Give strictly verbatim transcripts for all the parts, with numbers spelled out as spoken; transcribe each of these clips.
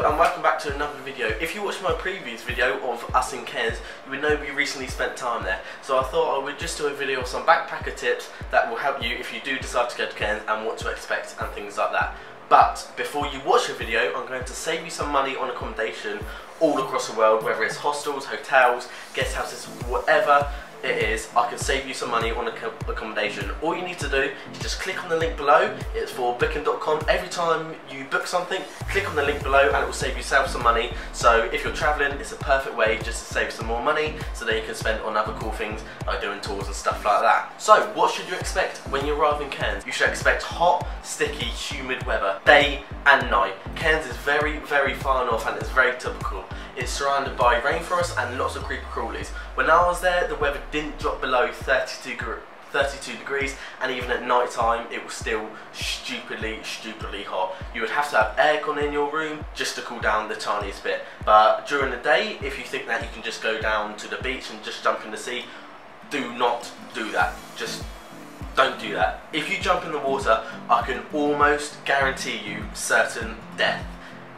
Hello and welcome back to another video. If you watched my previous video of us in Cairns, you would know we recently spent time there. So I thought I would just do a video of some backpacker tips that will help you if you do decide to go to Cairns and what to expect and things like that. But before you watch the video, I'm going to save you some money on accommodation all across the world, whether it's hostels, hotels, guest houses, whatever it is, I can save you some money on accommodation. All you need to do is just click on the link below. It's for booking dot com. Every time you book something, click on the link below and it will save yourself some money. So if you're traveling, it's a perfect way just to save some more money so that you can spend on other cool things like doing tours and stuff like that. So what should you expect when you arrive in Cairns? You should expect hot, sticky, humid weather, day and night. Cairns is very, very far north and it's very typical. It's surrounded by rainforest and lots of creeper crawlies. When I was there, the weather didn't drop below thirty-two degrees, and even at night time it was still stupidly stupidly hot. You would have to have aircon in your room just to cool down the tiniest bit, but during the day, if you think that you can just go down to the beach and just jump in the sea, do not do that. Just don't do that. If you jump in the water, I can almost guarantee you certain death.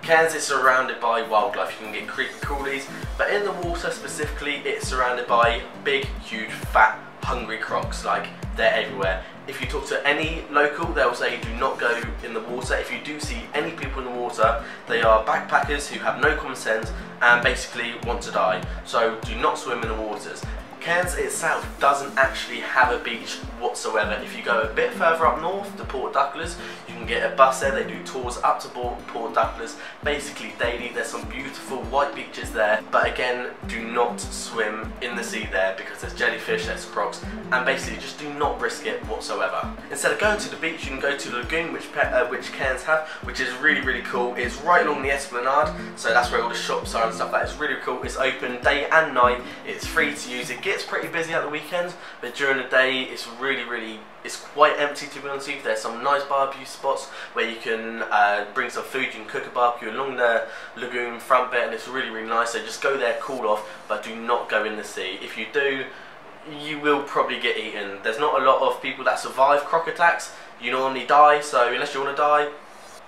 Cairns is surrounded by wildlife. You can get creepy crawlies, but in the water specifically, it's surrounded by big, huge, fat, hungry crocs. Like, they're everywhere. If you talk to any local, they'll say do not go in the water. If you do see any people in the water, they are backpackers who have no common sense and basically want to die. So do not swim in the waters. Cairns itself doesn't actually have a beach whatsoever. If you go a bit further up north to Port Douglas, you can get a bus there. They do tours up to Port Douglas basically daily. There's some beautiful white beaches there, but again, do not swim in the sea there because there's jellyfish, there's frogs, and basically just do not risk it whatsoever. Instead of going to the beach, you can go to the lagoon, which, uh, which Cairns have, which is really, really cool. It's right along the esplanade, so that's where all the shops are and stuff. That is really cool. It's open day and night. It's free to use. It gets It's pretty busy at the weekends, but during the day it's really really it's quite empty, to be honest with you. There's some nice barbecue spots where you can uh, bring some food. You can cook a barbecue along the lagoon front bit and it's really really nice. So just go there, cool off, but do not go in the sea. If you do, you will probably get eaten. There's not a lot of people that survive croc attacks. You normally die, so unless you want to die,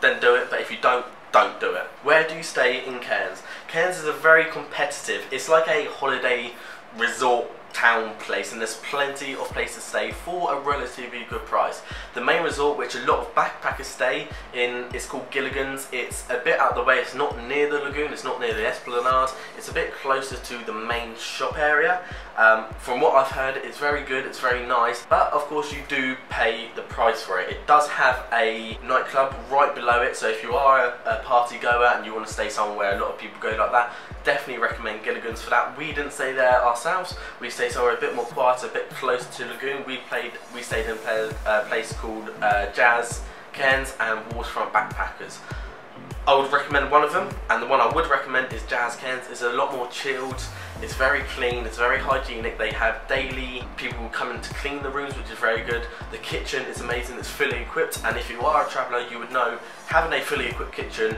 then do it. But if you don't, don't do it. Where do you stay in Cairns? Cairns is a very competitive, it's like a holiday resort town place, and there's plenty of places to stay for a relatively good price. The main resort, which a lot of backpackers stay in, is called Gilligan's. It's a bit out of the way, it's not near the lagoon, it's not near the esplanade, it's a bit closer to the main shop area. Um, from what I've heard, it's very good, it's very nice, but of course you do pay the price for it. It does have a nightclub right below it, so if you are a, a party goer and you want to stay somewhere a lot of people go like that, definitely recommend Gilligan's for that. We didn't stay there ourselves, we stayed somewhere a bit more quiet, a bit closer to the lagoon. We played, we stayed in a place called uh, Jazz Cairns and Waterfront Backpackers. I would recommend one of them, and the one I would recommend is Jazz Cairns. It's a lot more chilled, it's very clean, it's very hygienic. They have daily people coming to clean the rooms, which is very good. The kitchen is amazing, it's fully equipped, and if you are a traveller, you would know having a fully equipped kitchen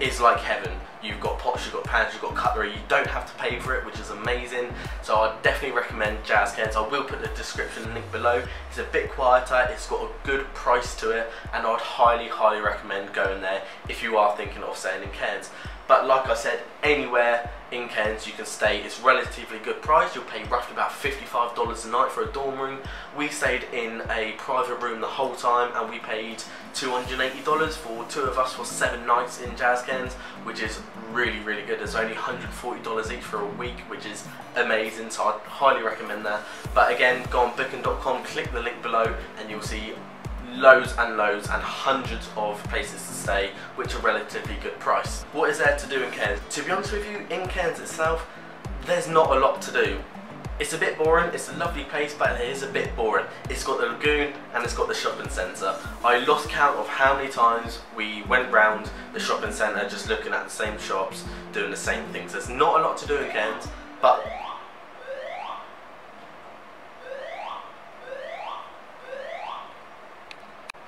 is like heaven. You've got pots, you've got pans, you've got cutlery, you don't have to pay for it, which is amazing. So I definitely recommend Jazz Cairns. I will put the description link below. It's a bit quieter, it's got a good price to it, and I'd highly, highly recommend going there if you are thinking of staying in Cairns. But like I said, anywhere in Cairns you can stay. It's relatively good price. You'll pay roughly about fifty-five dollars a night for a dorm room. We stayed in a private room the whole time and we paid two hundred and eighty dollars for two of us for seven nights in Jazz Cairns, which is really, really good. It's only one hundred and forty dollars each for a week, which is amazing, so I'd highly recommend that. But again, go on booking dot com, click the link below, and you'll see loads and loads and hundreds of places to stay, which are relatively good price. What is there to do in Cairns? To be honest with you, in Cairns itself, there's not a lot to do. It's a bit boring, it's a lovely place, but it is a bit boring. It's got the lagoon and it's got the shopping centre. I lost count of how many times we went round the shopping centre just looking at the same shops, doing the same things. There's not a lot to do in Cairns, but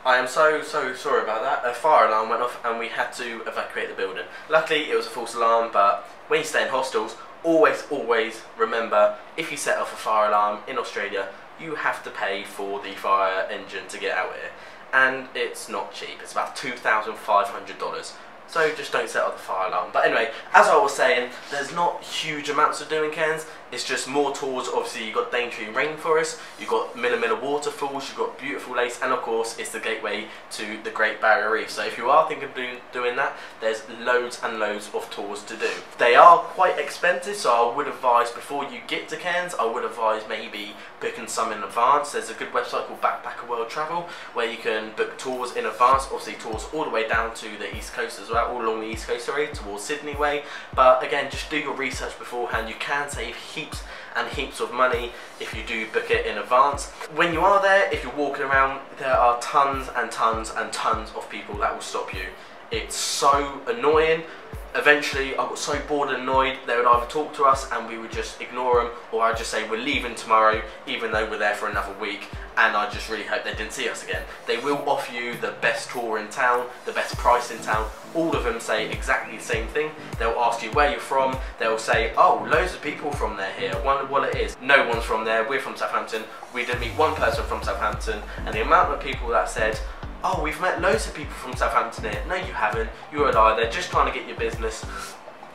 I am so, so sorry about that. A fire alarm went off and we had to evacuate the building. Luckily, it was a false alarm, but when you stay in hostels, always, always remember, if you set off a fire alarm in Australia, you have to pay for the fire engine to get out here. And it's not cheap. It's about two thousand five hundred dollars. so just don't set off the fire alarm. But anyway, as I was saying, there's not huge amounts to do in Cairns. It's just more tours. Obviously you've got Daintree Rainforest, you've got Miller Miller Waterfalls, you've got beautiful lakes, and of course it's the gateway to the Great Barrier Reef. So if you are thinking of doing, doing that, there's loads and loads of tours to do. They are quite expensive, so I would advise before you get to Cairns, I would advise maybe booking some in advance. There's a good website called Backpacker World Travel where you can book tours in advance, obviously tours all the way down to the east coast as well, all along the east coast area towards Sydney way. But again, just do your research beforehand. You can save heaps and heaps of money if you do book it in advance. When you are there, if you're walking around, there are tons and tons and tons of people that will stop you. It's so annoying. Eventually I got so bored and annoyed, they would either talk to us and we would just ignore them, or I'd just say we're leaving tomorrow even though we're there for another week, and I just really hope they didn't see us again. They will offer you the best tour in town, the best price in town. All of them say exactly the same thing. They'll ask you where you're from, they'll say, oh, loads of people from there here, wonder what it is. No one's from there, we're from Southampton. We didn't meet one person from Southampton, and the amount of people that said, oh, we've met loads of people from Southampton here. No, you haven't. You're a liar. They're just trying to get your business.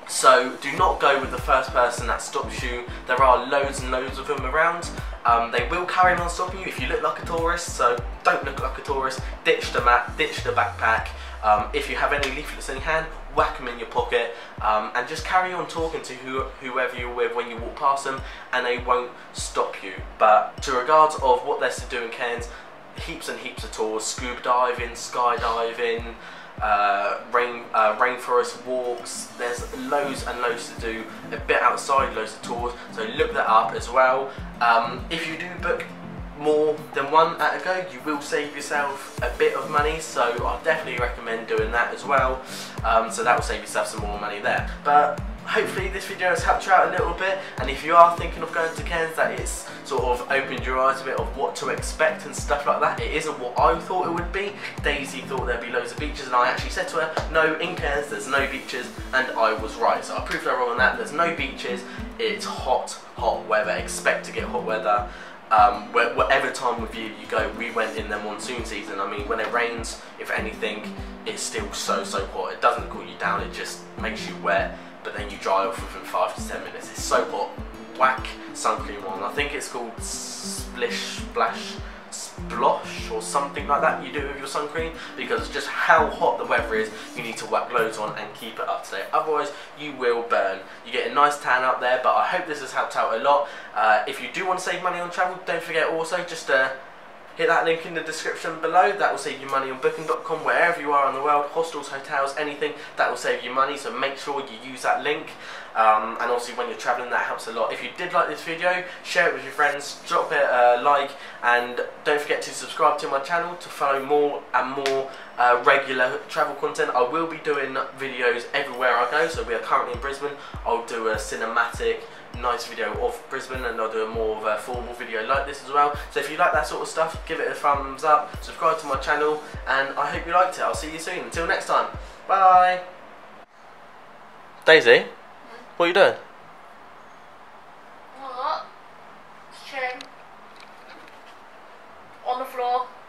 So do not go with the first person that stops you. There are loads and loads of them around. Um, they will carry on stopping you if you look like a tourist. So don't look like a tourist. Ditch the map. Ditch the backpack. Um, if you have any leaflets in your hand, whack them in your pocket, um, and just carry on talking to who, whoever you're with when you walk past them, and they won't stop you. But to regards of what there's to do in Cairns, heaps and heaps of tours, scuba diving, skydiving, uh, rain, uh, rainforest walks. There's loads and loads to do, a bit outside, loads of tours, so look that up as well. Um, if you do book more than one at a go, you will save yourself a bit of money, so I definitely recommend doing that as well. Um, so that will save yourself some more money there. But hopefully this video has helped you out a little bit, and if you are thinking of going to Cairns, that it's sort of opened your eyes a bit of what to expect and stuff like that. It isn't what I thought it would be. Daisy thought there'd be loads of beaches, and I actually said to her, no, in Cairns there's no beaches, and I was right. So I proved her wrong on that. There's no beaches, it's hot, hot weather. Expect to get hot weather. Um, whatever time of year you go, we went in the monsoon season. I mean, when it rains, if anything, it's still so, so hot. It doesn't cool you down, it just makes you wet, but then you dry off within five to ten minutes. It's so hot. Whack sun cream on. I think it's called Splish Splash Splosh or something like that you do with your sun cream, because just how hot the weather is, you need to whack loads on and keep it up to date, otherwise you will burn. You get a nice tan out there. But I hope this has helped out a lot. Uh, if you do want to save money on travel, don't forget also just to uh, hit that link in the description below. That will save you money on booking dot com, wherever you are in the world, hostels, hotels, anything, that will save you money. So make sure you use that link. Um, and obviously when you're travelling, that helps a lot. If you did like this video, share it with your friends, drop it a like, and don't forget to subscribe to my channel to follow more and more uh, regular travel content. I will be doing videos everywhere I go, so we are currently in Brisbane. I'll do a cinematic nice video of Brisbane, and I'll do a more of a formal video like this as well. So if you like that sort of stuff, give it a thumbs up, subscribe to my channel, and I hope you liked it. I'll see you soon. Until next time, bye. Daisy, what are you doing? What? String on the floor.